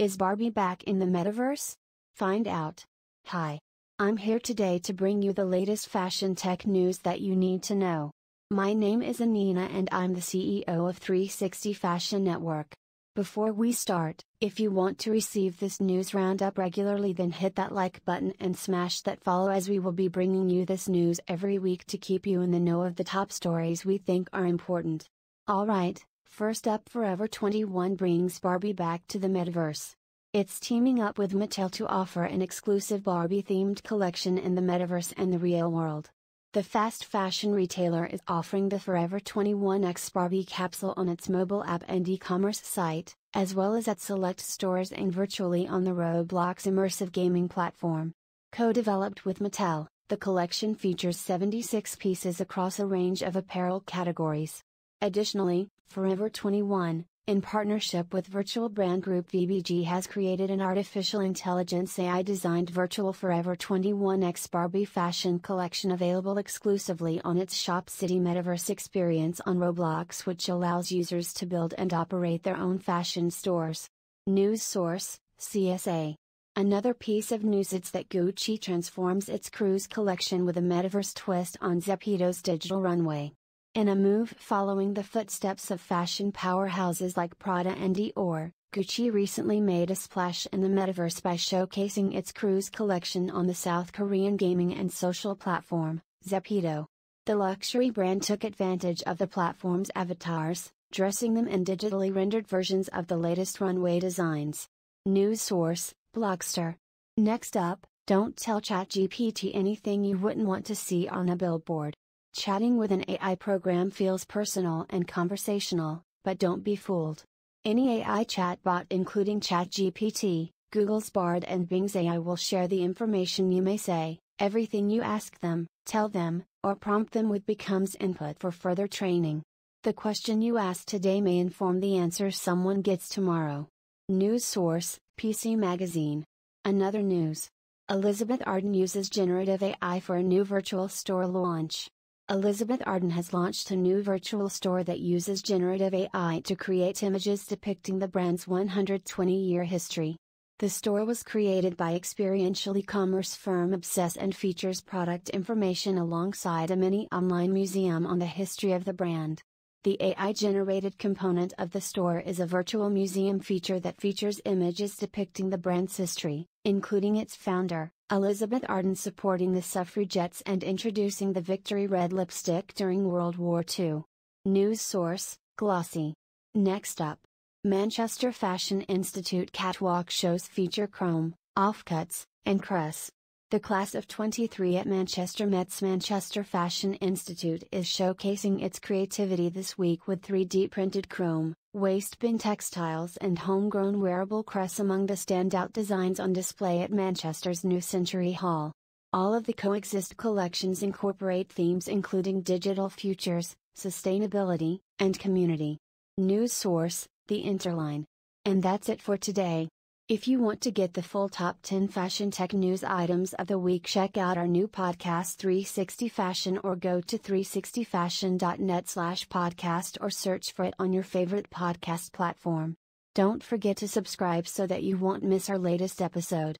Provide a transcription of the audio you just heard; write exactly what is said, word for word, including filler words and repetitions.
Is Barbie back in the metaverse? Find out. Hi. I'm here today to bring you the latest fashion tech news that you need to know. My name is Anina and I'm the C E O of three sixty Fashion Network. Before we start, if you want to receive this news roundup regularly, then hit that like button and smash that follow, as we will be bringing you this news every week to keep you in the know of the top stories we think are important. Alright. First up, Forever twenty-one brings Barbie back to the metaverse. It's teaming up with Mattel to offer an exclusive Barbie-themed collection in the metaverse and the real world. The fast fashion retailer is offering the Forever twenty-one x Barbie capsule on its mobile app and e-commerce site, as well as at select stores and virtually on the Roblox immersive gaming platform. Co-developed with Mattel, the collection features seventy-six pieces across a range of apparel categories. Additionally, Forever twenty-one, in partnership with virtual brand group V B G, has created an artificial intelligence A I-designed virtual Forever twenty-one x Barbie fashion collection available exclusively on its Shop City Metaverse experience on Roblox, which allows users to build and operate their own fashion stores. News source, C S A. Another piece of news is that Gucci transforms its cruise collection with a metaverse twist on Zepeto's digital runway. In a move following the footsteps of fashion powerhouses like Prada and Dior, Gucci recently made a splash in the metaverse by showcasing its cruise collection on the South Korean gaming and social platform, Zepeto. The luxury brand took advantage of the platform's avatars, dressing them in digitally rendered versions of the latest runway designs. News source, Blockster. Next up, don't tell ChatGPT anything you wouldn't want to see on a billboard. Chatting with an A I program feels personal and conversational, but don't be fooled. Any A I chatbot, including ChatGPT, Google's Bard, and Bing's A I, will share the information you may say. Everything you ask them, tell them, or prompt them with becomes input for further training. The question you ask today may inform the answer someone gets tomorrow. News source, P C Magazine. Another news. Elizabeth Arden uses generative A I for a new virtual store launch. Elizabeth Arden has launched a new virtual store that uses generative A I to create images depicting the brand's one hundred twenty year history. The store was created by experiential e-commerce firm Obsess and features product information alongside a mini online museum on the history of the brand. The A I-generated component of the store is a virtual museum feature that features images depicting the brand's history, including its founder, Elizabeth Arden, supporting the suffragettes and introducing the Victory Red lipstick during World War Two. News source, Glossy. Next up. Manchester Fashion Institute catwalk shows feature chrome, offcuts, and crests. The class of twenty-three at Manchester Met's Manchester Fashion Institute is showcasing its creativity this week with three D printed chrome, waistband textiles and homegrown wearable crests among the standout designs on display at Manchester's New Century Hall. All of the coexist collections incorporate themes including digital futures, sustainability, and community. News source, The Interline. And that's it for today. If you want to get the full top ten fashion tech news items of the week, check out our new podcast three sixty Fashion, or go to three sixty fashion dot net slash podcast, or search for it on your favorite podcast platform. Don't forget to subscribe so that you won't miss our latest episode.